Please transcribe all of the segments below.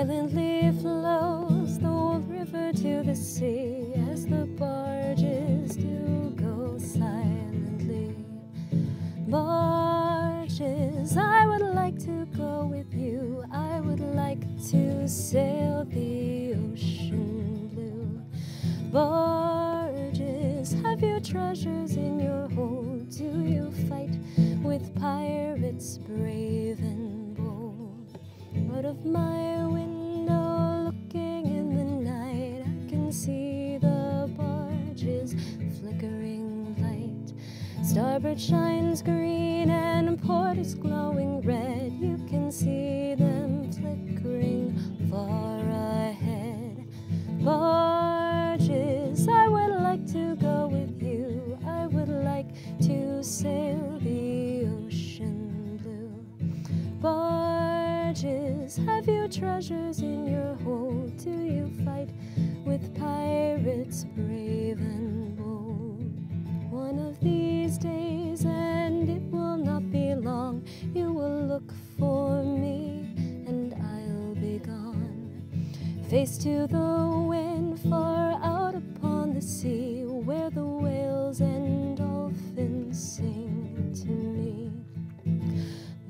Silently flows the old river to the sea, as the barges do go silently. Barges, I would like to go with you. I would like to sail the ocean blue. Barges, have you treasures in your hold? Do you fight with pirates brave and bold? Out of my window, looking in the night, I can see the barges' flickering light. Starboard shines green and port is glowing red. You can see them flickering far ahead. Barges, I would like to go with you. I would like to sail the ocean blue. Barges, have you treasures in your hold? Do you fight with pirates brave and bold? One of these days, and it will not be long, you will look for me and I'll be gone. Face to the wind, far out upon the sea, where the whales and dolphins sing to me.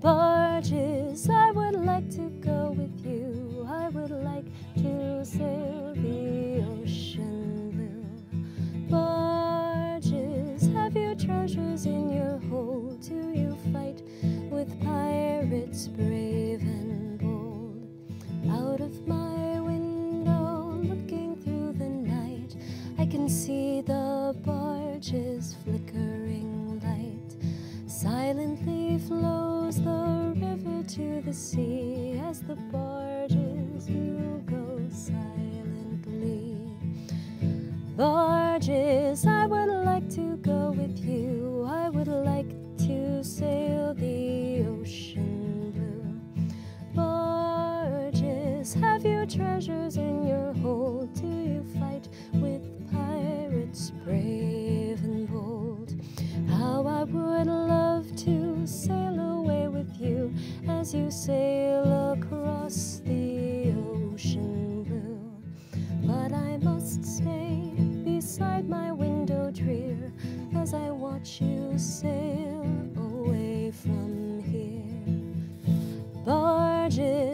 Barges, I would like to go with you. I would like to sail the ocean blue. Barges, have you treasures in your hold? Do you fight with pirates brave and bold? Out of my window, looking through the night, I can see the barges' flickering light. Silently flows the river to the sea, as the barges do go silently. Barges, I would like to go with you. I would like to sail the ocean blue. Barges, have you treasures in your hold? Do you fight with pirates brave and bold? How I would love to sail away with you as you sail across the ocean blue. But I must stay beside my window drear as I watch you sail away from here. Barges,